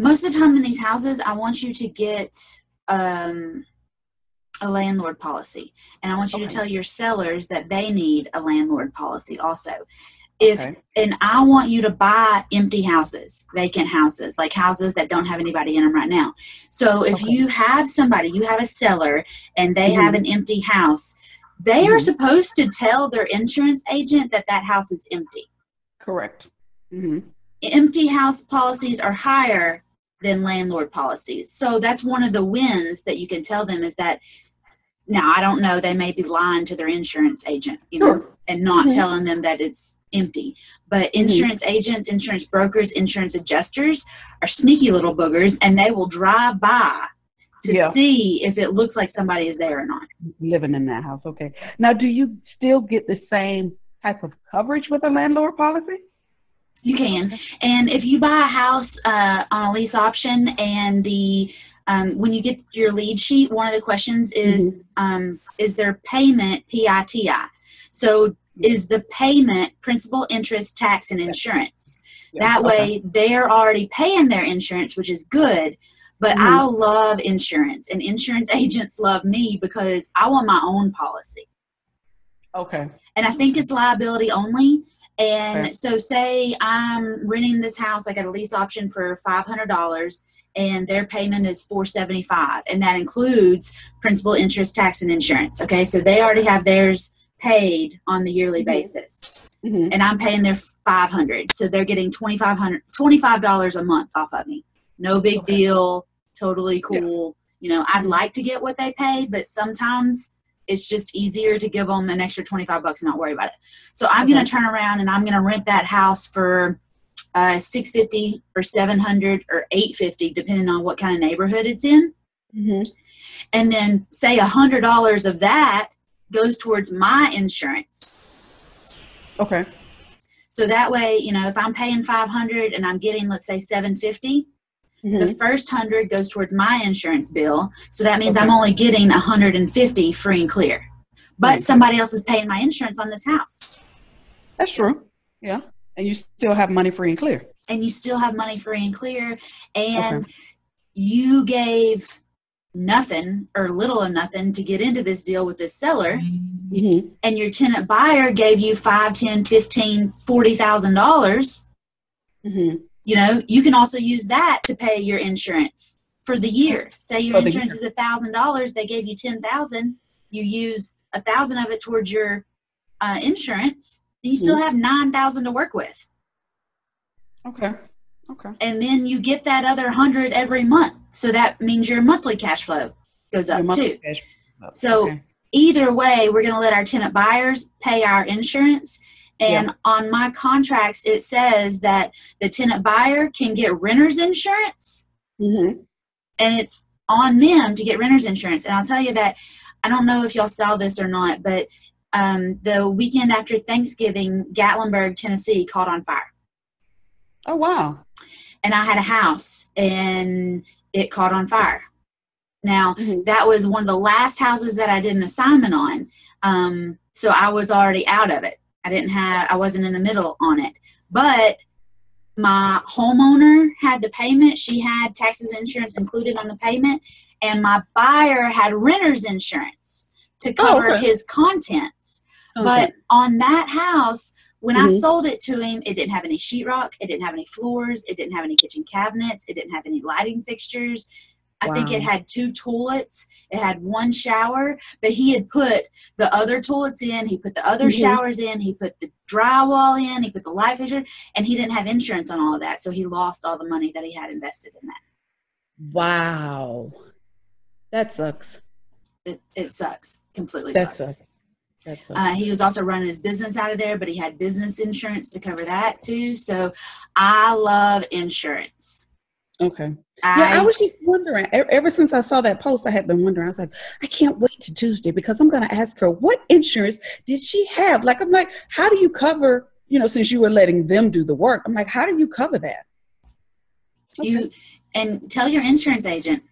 most of the time in these houses, I want you to get a landlord policy. And I want you to tell your sellers that they need a landlord policy also. And I want you to buy empty houses, vacant houses, like houses that don't have anybody in them right now. So if you have somebody, you have a seller and they have an empty house, they are supposed to tell their insurance agent that that house is empty. Correct. Empty house policies are higher than landlord policies. So that's one of the wins that you can tell them is that, now, I don't know, they may be lying to their insurance agent, you know, and not telling them that it's empty. But insurance agents, insurance brokers, insurance adjusters are sneaky little boogers, and they will drive by to see if it looks like somebody is there or not. Living in that house, Now, do you still get the same type of coverage with a landlord policy? You can. And if you buy a house on a lease option and the when you get your lead sheet, one of the questions is there payment P-I-T-I? So is the payment principal, interest, tax, and insurance? That way they're already paying their insurance, which is good. But I love insurance, and insurance agents love me because I want my own policy. And I think it's liability only. And so say I'm renting this house, I got a lease option for $500 and their payment is $475, and that includes principal, interest, tax, and insurance. Okay. So they already have theirs paid on the yearly basis, and I'm paying their $500. So they're getting $25 a month off of me. No big deal. Totally cool. You know, I'd like to get what they pay, but sometimes it's just easier to give them an extra $25 and not worry about it. So I'm going to turn around and I'm going to rent that house for $650 or $700 or $850, depending on what kind of neighborhood it's in. And then say $100 of that goes towards my insurance. So that way, you know, if I'm paying $500 and I'm getting, let's say, $750, the first $100 goes towards my insurance bill. So that means I'm only getting $150 free and clear, but somebody else is paying my insurance on this house. That's true. Yeah. And you still have money free and clear. And you still have money free and clear. And you gave nothing or little or nothing to get into this deal with this seller. And your tenant buyer gave you $5,000, $10,000, $15,000, $40,000. You know, you can also use that to pay your insurance for the year. Say your insurance is $1,000. They gave you $10,000. You use $1,000 of it towards your insurance. You still have $9,000 to work with. And then you get that other $100 every month. So that means your monthly cash flow goes up too. So either way, we're going to let our tenant buyers pay our insurance. And on my contracts, it says that the tenant buyer can get renter's insurance. And it's on them to get renter's insurance. And I'll tell you that, I don't know if y'all saw this or not, but the weekend after Thanksgiving, Gatlinburg, Tennessee caught on fire. Oh, wow. And I had a house and it caught on fire. Now, that was one of the last houses that I did an assignment on. So I was already out of it. I wasn't in the middle on it, but my homeowner had the payment. She had taxes, insurance included on the payment, and my buyer had renter's insurance to cover his contents. But on that house, when I sold it to him, it didn't have any sheetrock. It didn't have any floors. It didn't have any kitchen cabinets. It didn't have any lighting fixtures. I think it had 2 toilets. It had 1 shower, but he had put the other toilets in. He put the other showers in. He put the drywall in. He put the light fixture, and he didn't have insurance on all of that. So he lost all the money that he had invested in that. Wow. That sucks. It sucks. Completely sucks. That sucks. He was also running his business out of there, but he had business insurance to cover that too. So I love insurance. I was just wondering, ever since I saw that post, I had been wondering. I was like, I can't wait to Tuesday because I'm going to ask her, what insurance did she have? Like, I'm like, how do you cover, you know, since you were letting them do the work, I'm like, how do you cover that? And tell your insurance agent.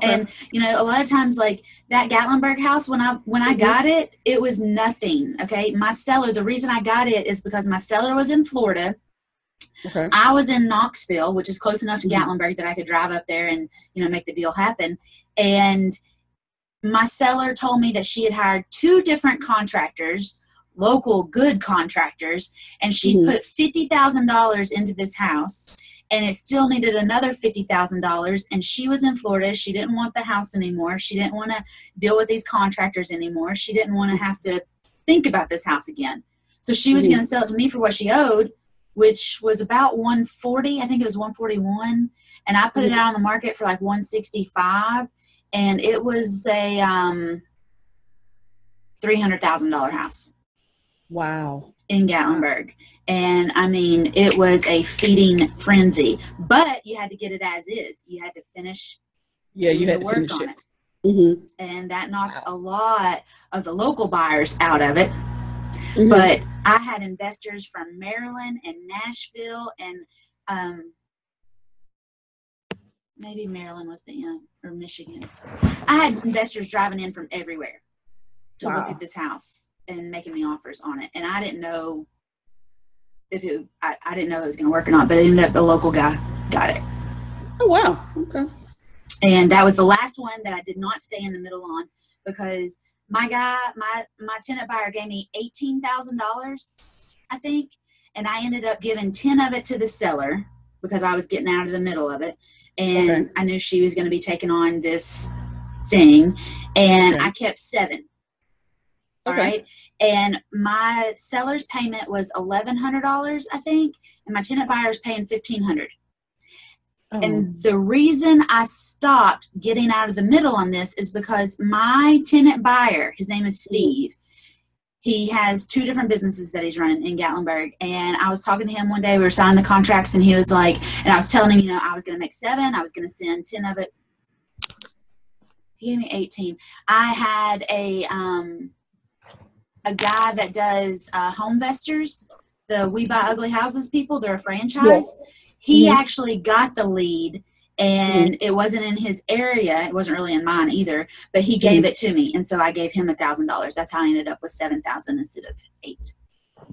And, you know, a lot of times, like that Gatlinburg house, when I got it, it was nothing. My seller, the reason I got it is because my seller was in Florida. Okay. I was in Knoxville, which is close enough to Gatlinburg that I could drive up there and, you know, make the deal happen. And my seller told me that she had hired two different contractors, local good contractors, and she put $50,000 into this house, and it still needed another $50,000. And she was in Florida. She didn't want the house anymore. She didn't want to deal with these contractors anymore. She didn't want to have to think about this house again. So she was going to sell it to me for what she owed, which was about 140. I think it was 141. And I put it out on the market for like 165. And it was a $300,000 house. Wow. In Gatlinburg. And I mean, it was a feeding frenzy, but you had to get it as is. You had to finish. Yeah. You had to work on it. Mm-hmm. And that knocked a lot of the local buyers out of it. Mm-hmm. But I had investors from Maryland and Nashville and, maybe Maryland was the end, or Michigan. I had investors driving in from everywhere to look at this house and making me offers on it. And I didn't know if it, I didn't know it was going to work or not, but it ended up the local guy got it. Oh, wow. Okay. And that was the last one that I did not stay in the middle on, because my guy, my tenant buyer gave me $18,000, I think. And I ended up giving 10 of it to the seller because I was getting out of the middle of it. And I knew she was going to be taking on this thing, and I kept 7. All right. And my seller's payment was $1,100, I think. And my tenant buyer's paying $1,500. Oh. And the reason I stopped getting out of the middle on this is because my tenant buyer, his name is Steve. He has 2 different businesses that he's running in Gatlinburg. And I was talking to him one day, we were signing the contracts, and he was like, and I was telling him, you know, I was going to make 7. I was going to send 10 of it. He gave me 18. I had a guy that does HomeVestors, the We Buy Ugly Houses people. They're a franchise. Yeah. He actually got the lead, and it wasn't in his area. It wasn't really in mine either, but he gave it to me. And so I gave him $1,000. That's how I ended up with 7,000 instead of 8.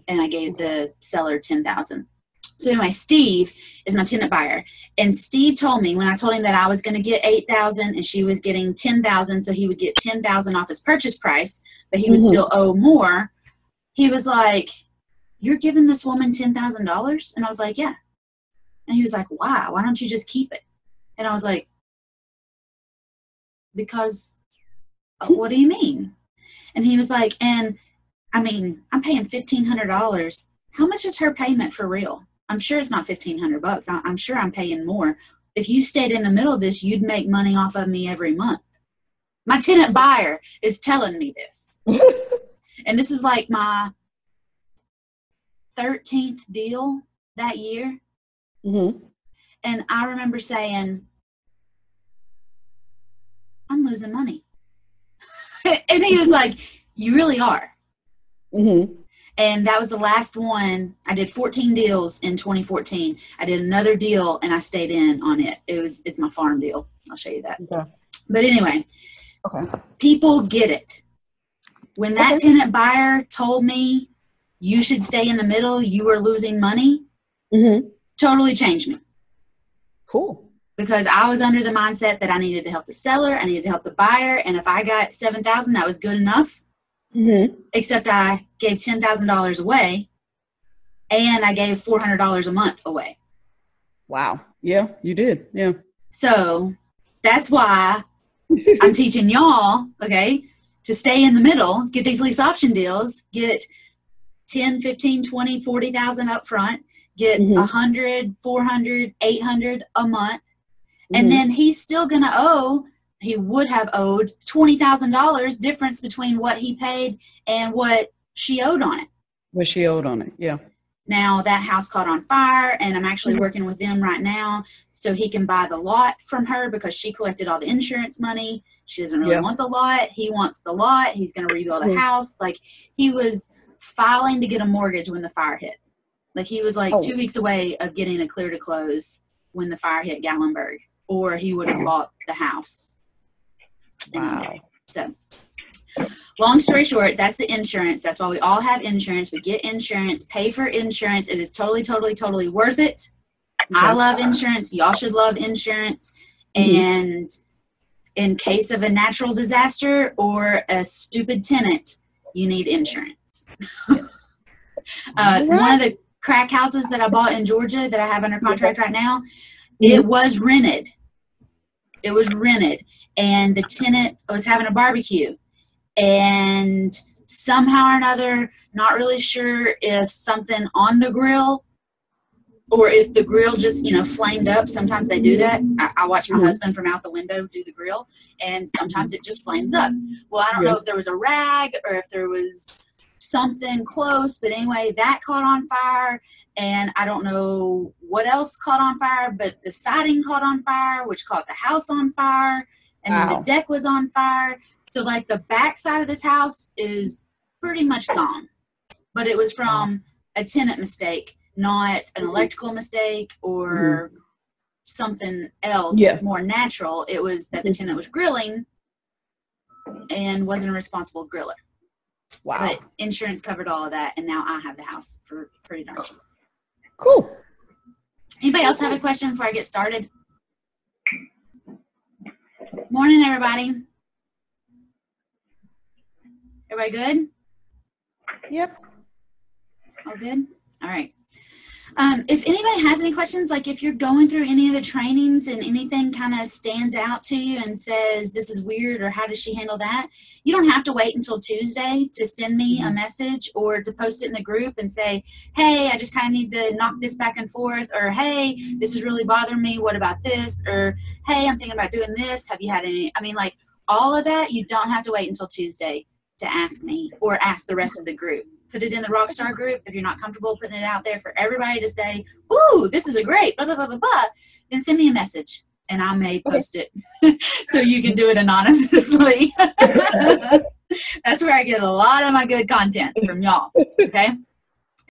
And I gave the seller 10,000. So anyway, Steve is my tenant buyer. And Steve told me, when I told him that I was going to get 8,000 and she was getting 10,000, so he would get 10,000 off his purchase price, but he would still owe more. He was like, "You're giving this woman $10,000?" And I was like, "Yeah." And he was like, "Why? Why don't you just keep it?" And I was like, "Because what do you mean?" And he was like, "And I mean, I'm paying $1,500. How much is her payment for real? I'm sure it's not $1,500. I'm sure I'm paying more. If you stayed in the middle of this, you'd make money off of me every month." My tenant buyer is telling me this. And this is like my 13th deal that year. Mm-hmm. And I remember saying, "I'm losing money." And he was like, "You really are." Mm-hmm. And that was the last one. I did 14 deals in 2014. I did another deal, and I stayed in on it. It's my farm deal. I'll show you that. Okay. But anyway, people get it. When that tenant buyer told me you should stay in the middle, you were losing money, totally changed me. Cool. Because I was under the mindset that I needed to help the seller, I needed to help the buyer, and if I got 7,000, that was good enough. Except I gave $10,000 away, and I gave $400 a month away. Wow. Yeah, you did. Yeah. So that's why I'm teaching y'all, to stay in the middle, get these lease option deals, get 10, 15, 20, 40,000 up front, get 100, 400, 800 a month. And then he's still going to owe, he would have owed $20,000 difference between what he paid and what she owed on it. What she owed on it, yeah. Now that house caught on fire, and I'm actually working with them right now so he can buy the lot from her, because she collected all the insurance money. She doesn't really want the lot. He wants the lot. He's going to rebuild a house. Like, he was filing to get a mortgage when the fire hit. Like, he was like 2 weeks away of getting a clear to close when the fire hit Gatlinburg, or he would have bought the house. Wow. So Long story short, that's the insurance. That's why we all have insurance. We get insurance, pay for insurance. It is totally, totally, totally worth it. I love insurance. Y'all should love insurance. And in case of a natural disaster or a stupid tenant, you need insurance. One of the crack houses that I bought in Georgia that I have under contract right now, it was rented. It was rented. And the tenant was having a barbecue. And somehow or another, not really sure if something on the grill or if the grill just, flamed up. Sometimes they do that. I watch my husband from out the window do the grill, and sometimes it just flames up. Well, I don't know if there was a rag or if there was something close, but anyway, that caught on fire, and I don't know what else caught on fire, but the siding caught on fire, which caught the house on fire. And then the deck was on fire. So, like, the backside of this house is pretty much gone. But it was from a tenant mistake, not an electrical mistake or something else more natural. It was that the tenant was grilling and wasn't a responsible griller. Wow. But insurance covered all of that, and now I have the house for pretty darn cheap. Cool. Anybody else have a question before I get started? Morning, everybody. Everybody good? Yep. All good? All right. If anybody has any questions, like if you're going through any of the trainings and anything kind of stands out to you and says, this is weird, or how does she handle that? You don't have to wait until Tuesday to send me a message or to post it in the group and say, hey, I just kind of need to knock this back and forth, or hey, this is really bothering me. What about this? Or hey, I'm thinking about doing this. Have you had any? I mean, like all of that, you don't have to wait until Tuesday to ask me or ask the rest of the group. Put it in the Rockstar group. If you're not comfortable putting it out there for everybody to say, ooh, this is a great, blah, blah, blah, blah, blah, then send me a message and I may post it so you can do it anonymously. That's where I get a lot of my good content from y'all, okay?